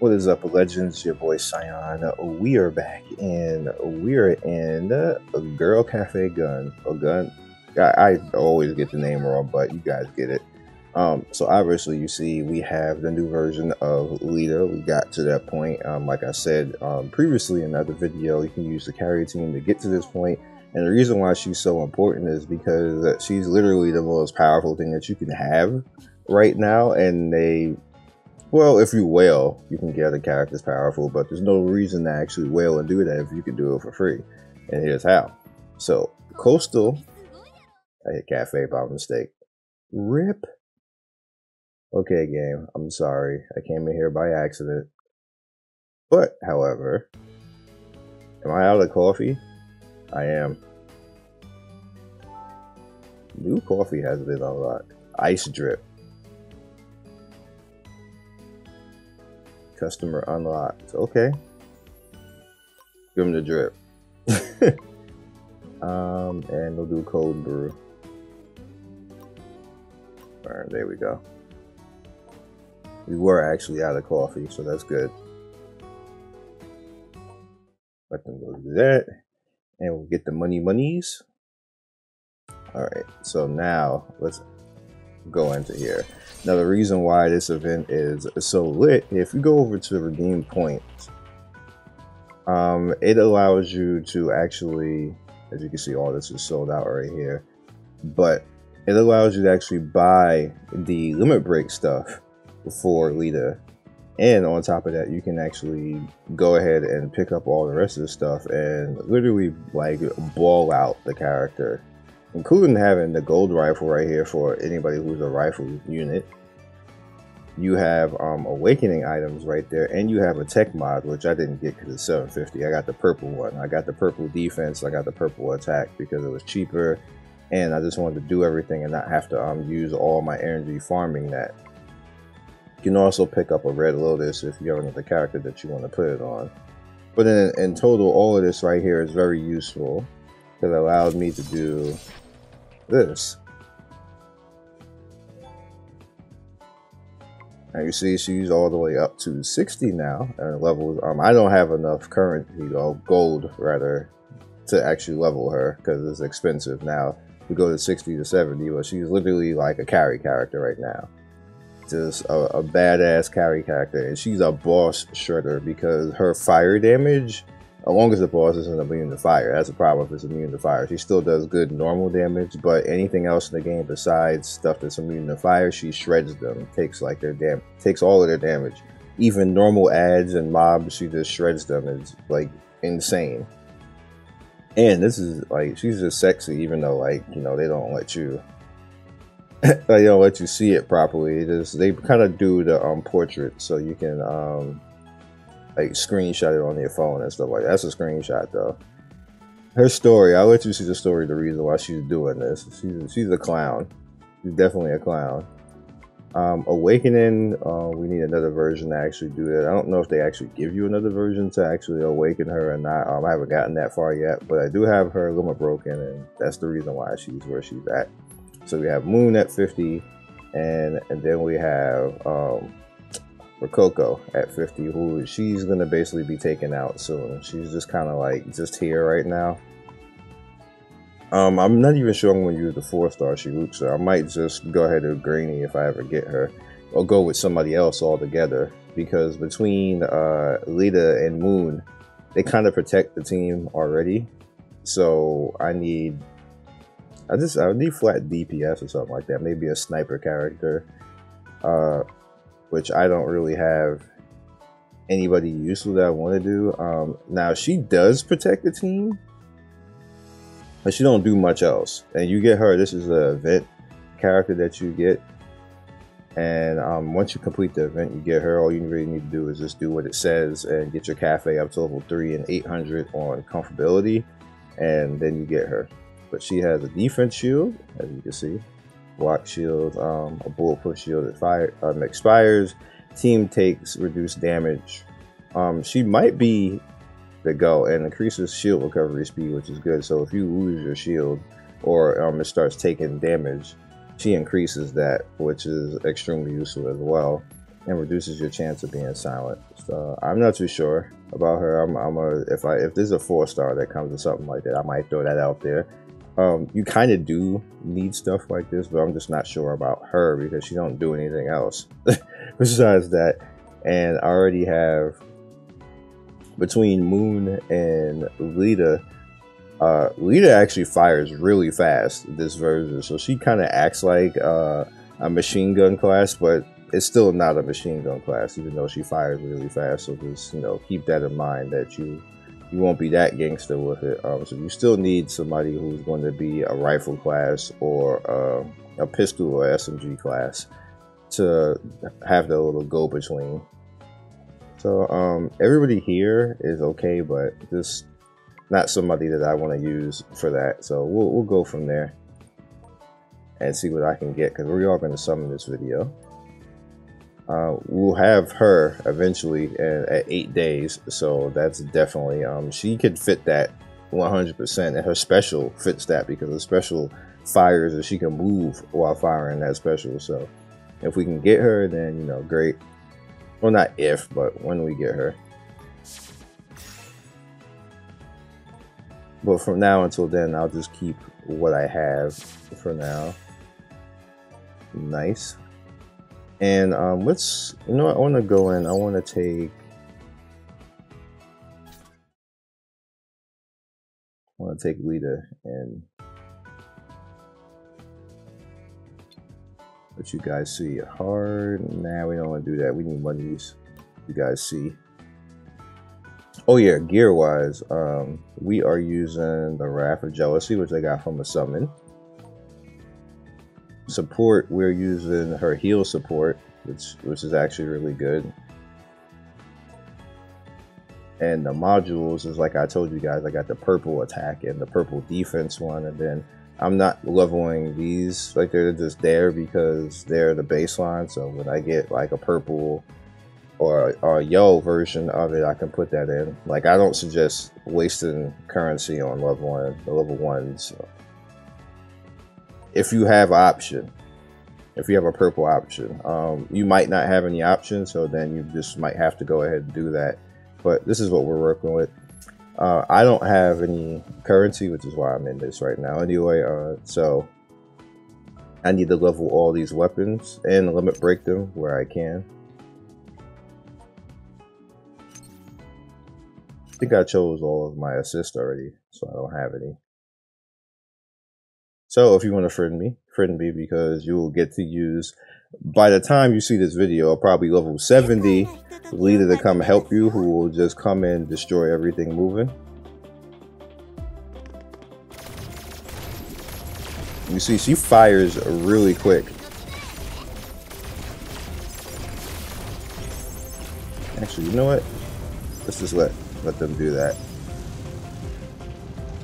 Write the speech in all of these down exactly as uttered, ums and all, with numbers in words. What is up, legends? Your boy Scion. We are back and we are in uh, Girl Cafe Gun. Or Gun. I, I always get the name wrong, but you guys get it. Um, so obviously, you see, we have the new version of Lida. We got to that point. Um, like I said um, previously in another video, you can use the carry team to get to this point. And the reason why she's so important is because she's literally the most powerful thing that you can have right now. And they, well, if you wail, you can get other characters powerful, but there's no reason to actually wail and do that if you can do it for free. And here's how. So, Coastal, I hit Cafe by mistake. Rip. Okay, game, I'm sorry. I came in here by accident. But, however, am I out of coffee? I am. New coffee has been unlocked. Ice drip. Customer unlocked. Okay. Give him the drip. um, and we'll do cold brew. Alright, there we go. We were actually out of coffee, so that's good. Let them go do that. And we'll get the money monies. Alright, so now let's go into here. Now the reason why this event is so lit, if you go over to redeem points, um, it allows you to actually, as you can see, all this is sold out right here, but it allows you to actually buy the limit break stuff for Lida. And on top of that, you can actually go ahead and pick up all the rest of the stuff and literally like ball out the character, including having the gold rifle right here for anybody who's a rifle unit. You have um, awakening items right there, and you have a tech mod, which I didn't get because it's seven fifty. I got the purple one. I got the purple defense. I got the purple attack because it was cheaper, and I just wanted to do everything and not have to um, use all my energy farming that. You can also pick up a red lotus if you have another character that you want to put it on. But in, in total, all of this right here is very useful because it allows me to do this. Now you see she's all the way up to sixty now and levels. Um, I don't have enough current, you know, gold rather, to actually level her because it's expensive now. We go to sixty to seventy, but she's literally like a carry character right now. Just a, a badass carry character, and she's a boss shredder because her fire damage, as long as the boss isn't immune to fire, that's a problem if it's immune to fire. She still does good normal damage, but anything else in the game besides stuff that's immune to fire, she shreds them, takes like their damn, takes all of their damage, even normal adds and mobs. She just shreds them. It's like insane, and this is like she's just sexy, even though like you know they don't let you. They don't let you see it properly. Just, they kind of do the um, portrait so you can um, like screenshot it on your phone and stuff like that. That's a screenshot though. Her story, I'll let you see the story, the reason why she's doing this. She's, she's a clown. She's definitely a clown. Um, Awakening, uh, we need another version to actually do that. I don't know if they actually give you another version to actually awaken her or not. Um, I haven't gotten that far yet, but I do have her limit broken, and that's the reason why she's where she's at. So we have Moon at fifty, and, and then we have um, Rococo at fifty, who she's going to basically be taken out soon. She's just kind of like just here right now. Um, I'm not even sure I'm going to use the four star Shihuoka, so I might just go ahead and Grainy if I ever get her, or go with somebody else altogether, because between uh, Lida and Moon, they kind of protect the team already, so I need... I just I need flat D P S or something like that. Maybe a sniper character, uh, which I don't really have anybody useful that I want to do. Um, now she does protect the team, but she don't do much else. And you get her. This is an event character that you get, and um, once you complete the event, you get her. All you really need to do is just do what it says and get your cafe up to level three and eight hundred on comfortability, and then you get her. But she has a defense shield, as you can see, block shield, um, a bulletproof shield that fire, um, expires, team takes reduced damage. Um, she might be the go and increases shield recovery speed, which is good. So if you lose your shield or um, it starts taking damage, she increases that, which is extremely useful as well. and reduces your chance of being silent. So I'm not too sure about her. I'm, I'm a if I if there's a four star that comes or something like that, I might throw that out there. Um, you kind of do need stuff like this, but I'm just not sure about her because she don't do anything else besides that. And I already have between Moon and Lida. Uh, Lida actually fires really fast this version, so she kind of acts like uh, a machine gun class, but it's still not a machine gun class, even though she fires really fast. So just, you know, keep that in mind that you you won't be that gangster with it. Um, so you still need somebody who's going to be a rifle class or uh, a pistol or S M G class to have that little go between. So um, everybody here is okay, but just not somebody that I want to use for that. So we'll, we'll go from there and see what I can get, because we are going to summon this video. Uh, we'll have her eventually at, at eight days. So that's definitely, um, she could fit that one hundred percent, and her special fits that because the special fires and she can move while firing that special. So if we can get her, then, you know, great. Well, not if, but when we get her. But from now until then, I'll just keep what I have for now. Nice. And um, let's, you know what, I want to go in, I want to take, I want to take Lida and let you guys see hard. Nah, we don't want to do that. We need one of these, you guys see. Oh yeah, gear wise, um, we are using the Wrath of Jealousy, which I got from a summon. Support, we're using her heal support, which which is actually really good. And the modules is, like I told you guys, I got the purple attack and the purple defense one, and then I'm not leveling these, like they're just there because they're the baseline. So when I get like a purple or a yo version of it, I can put that in. Like, I don't suggest wasting currency on level one, the level ones. So if you have an option, if you have a purple option, um, you might not have any options, so then you just might have to go ahead and do that. But this is what we're working with. Uh, I don't have any currency, which is why I'm in this right now anyway. Uh, so I need to level all these weapons and limit break them where I can. I think I chose all of my assists already, so I don't have any. So if you want to friend me, friend me, because you will get to use, by the time you see this video, probably level seventy Lida to come help you, who will just come and destroy everything moving. You see, she fires really quick. Actually, you know what? Let's just let, let them do that.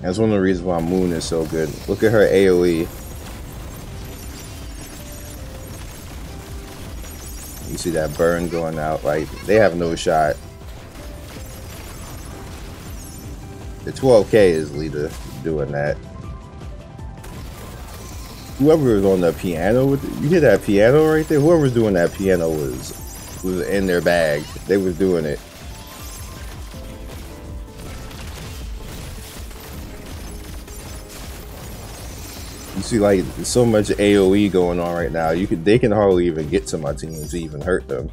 That's one of the reasons why Moon is so good. Look at her AoE. You see that burn going out, like they have no shot. The twelve K is Lida doing that. Whoever was on the piano, with the, you hear that piano right there? Whoever's doing that piano was, was in their bag. They was doing it. See, like, there's so much AoE going on right now, you could they can hardly even get to my team to even hurt them.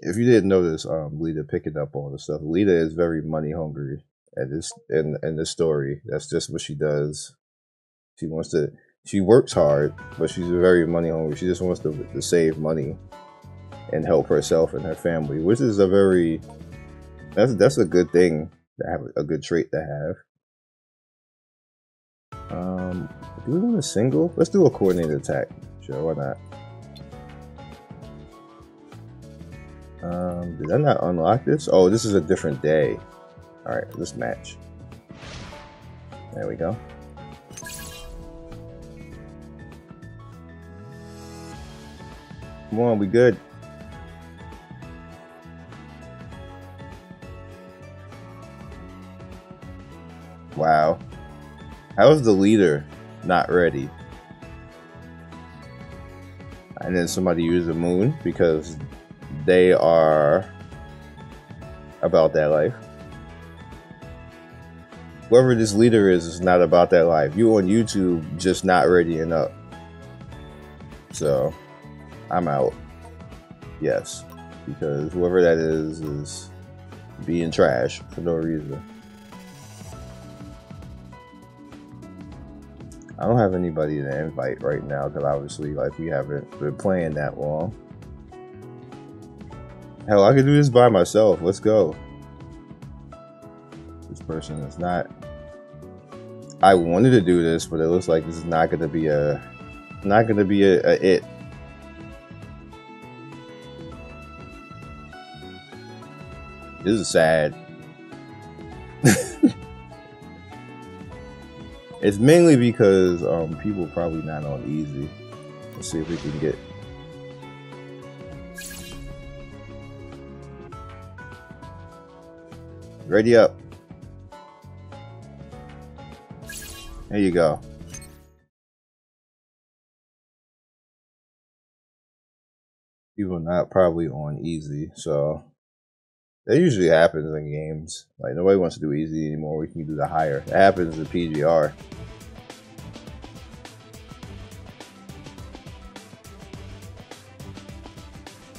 If you didn't notice, um Lida picking up all the stuff. Lida is very money hungry at this in in this story. That's just what she does. She wants to she works hard, but she's very money hungry. She just wants to, to save money and help herself and her family, which is a very that's that's a good thing to have, a good trait to have. Um, do we want a single? Let's do a coordinated attack. Sure, why not? Um, did I not unlock this? Oh, this is a different day. All right, let's match. There we go. Come on, we good. Wow. How is the leader not ready? And then somebody used a moon because they are about that life. Whoever this leader is is not about that life. You on YouTube just not readying up. So I'm out. Yes. Because whoever that is is being trash for no reason. I don't have anybody to invite right now because obviously, like, we haven't been playing that long. Hell, I could do this by myself. Let's go. This person is not. I wanted to do this, but it looks like this is not going to be a, not going to be a, a it. This is sad. It's mainly because um, people probably not on easy. Let's see if we can get. Ready up. There you go. People not probably on easy, so. That usually happens in games. Like, nobody wants to do easy anymore. We can do the higher. That happens in P G R.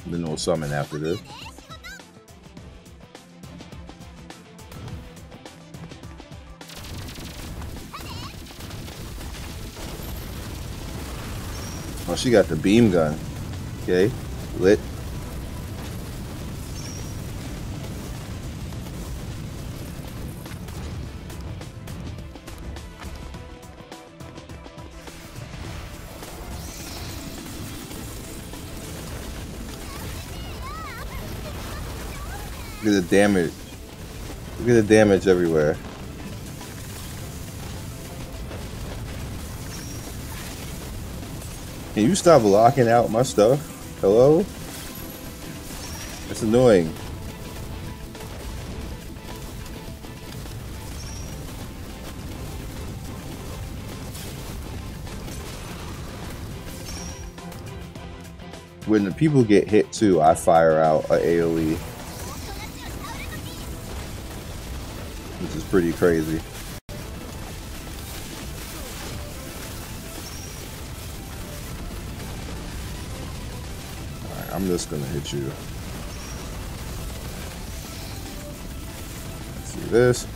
Then we'll summon after this. Oh, she got the beam gun. Okay, lit. Look at the damage. Look at the damage everywhere. Can you stop locking out my stuff? Hello? That's annoying. When the people get hit too, I fire out a AoE. This is pretty crazy. Alright, I'm just gonna hit you. Let's do this.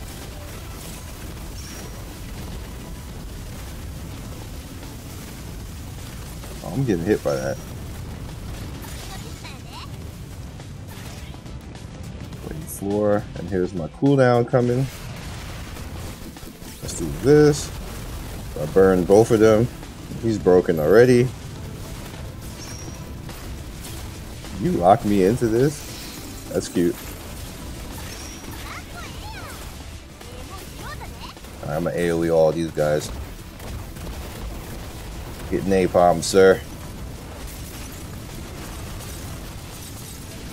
Oh, I'm getting hit by that. Floor, and here's my cooldown coming. Let's do this. I burn both of them. He's broken already. You lock me into this? That's cute. I'm gonna AoE all these guys. Get napalm, sir.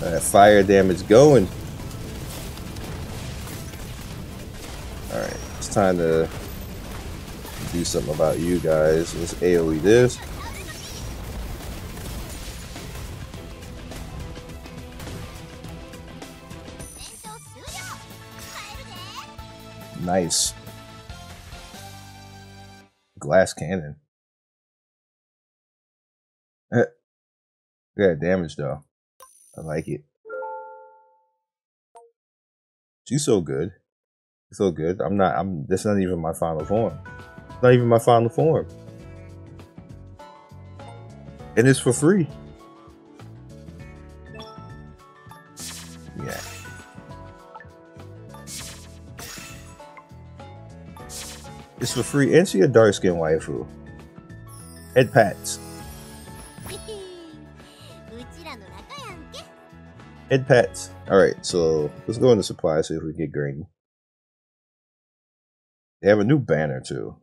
That fire damage going. Time to do something about you guys. Let's AoE this. Nice. Glass cannon. Good damage though. I like it. She's so good. So good. I'm not. I'm. That's not even my final form. It's not even my final form. And it's for free. Yeah. It's for free, and she a dark skin waifu. Head pats. Head pats. All right. So let's go into supply. See if we get green. They have a new banner too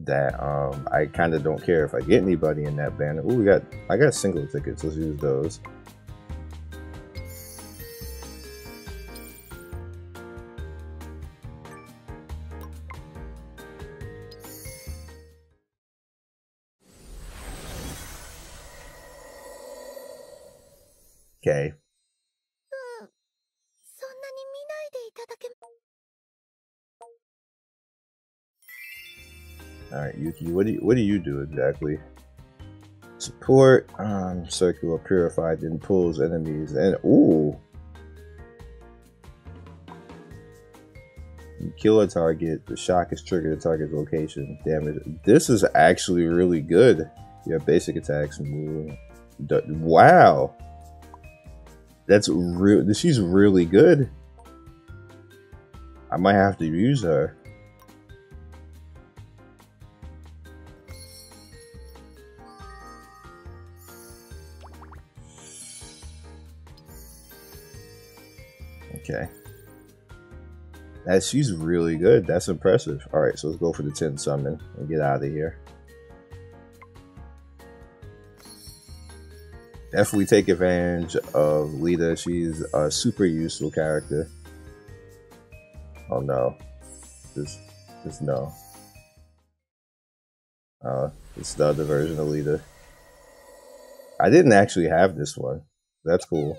that um I kind of don't care if I get anybody in that banner. Oh, we got I got single tickets. Let's use those. okay. Alright, Yuki, what do you, what do you do exactly? Support, um, circular purified, then pulls enemies, and ooh! You kill a target, the shock is triggered to target location, damage. This is actually really good. Your basic attacks move. Wow! That's real. She's really good. I might have to use her. Okay. That she's really good. That's impressive. Alright, so let's go for the ten summon and get out of here. Definitely take advantage of Lida. She's a super useful character. Oh no. Just, just no. Uh, it's the other version of Lida. I didn't actually have this one. That's cool.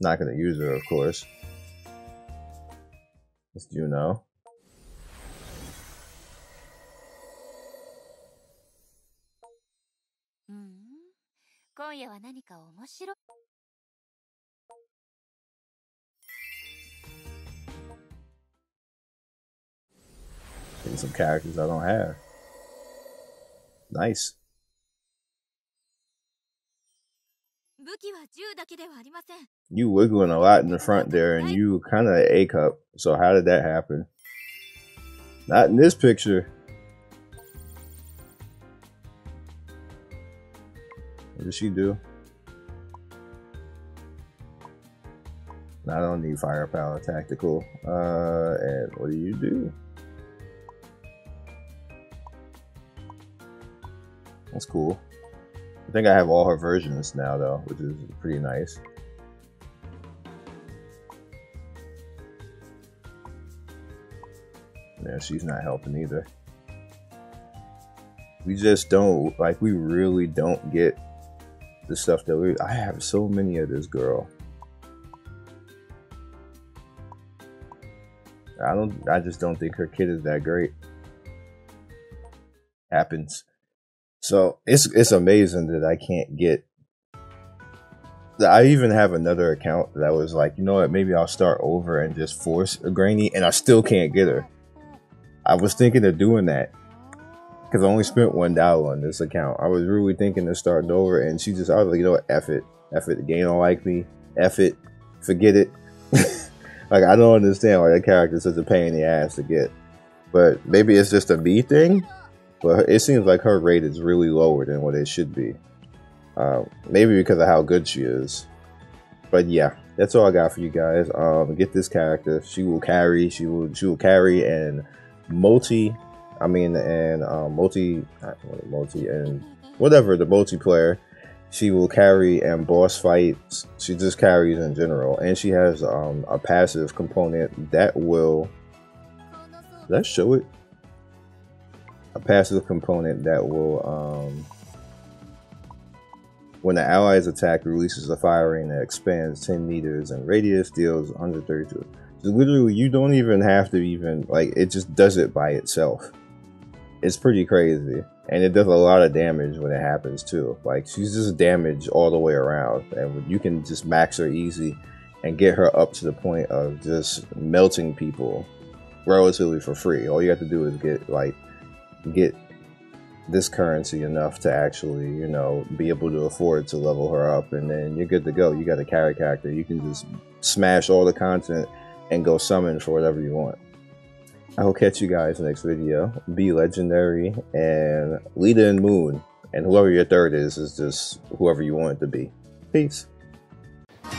Not gonna use her, of course. Just you know. Taking some characters I don't have. Nice. You wiggling a lot in the front there, and you kind of A cup. So how did that happen? Not in this picture. What does she do? I don't need firepower, tactical. Uh, and what do you do? That's cool. I think I have all her versions now, though, which is pretty nice. Yeah, she's not helping either. We just don't, like, we really don't get the stuff that we, I have so many of this girl. I don't, I just don't think her kid is that great. Happens. So it's it's amazing that I can't get. I even have another account that was like, you know what, maybe I'll start over and just force a granny, and I still can't get her. I was thinking of doing that because I only spent one dollar on this account. I was really thinking of starting over, and she just, I was like, you know what, F it, F it. The game don't like me, F it, forget it. Like I don't understand why that character is such a pain in the ass to get, but maybe it's just a me thing. But it seems like her rate is really lower than what it should be. Uh, maybe because of how good she is. But yeah, that's all I got for you guys. Um, get this character. She will carry. She will. She will carry and multi. I mean, and uh, multi, not multi, and whatever the multiplayer. She will carry and boss fights. She just carries in general, and she has um, a passive component that will. Let's show it. A passive component that will, um, when the ally's attack releases a firing that expands ten meters in radius, deals one hundred thirty-two. So literally, you don't even have to even, like, it just does it by itself. It's pretty crazy. And it does a lot of damage when it happens, too. Like, she's just damaged all the way around. And you can just max her easy and get her up to the point of just melting people relatively for free. All you have to do is get, like, get this currency enough to actually, you know, be able to afford to level her up, and then you're good to go. You got a carry character. You can just smash all the content and go summon for whatever you want. I will catch you guys next video. Be legendary, and Lida and Moon, and whoever your third is, is just whoever you want it to be. Peace.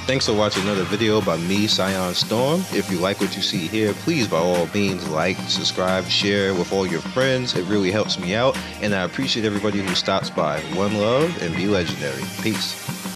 Thanks for watching another video by me, Scion Storm. If you like what you see here, please by all means like, subscribe, share with all your friends. It really helps me out, and I appreciate everybody who stops by. One love, and be legendary. Peace.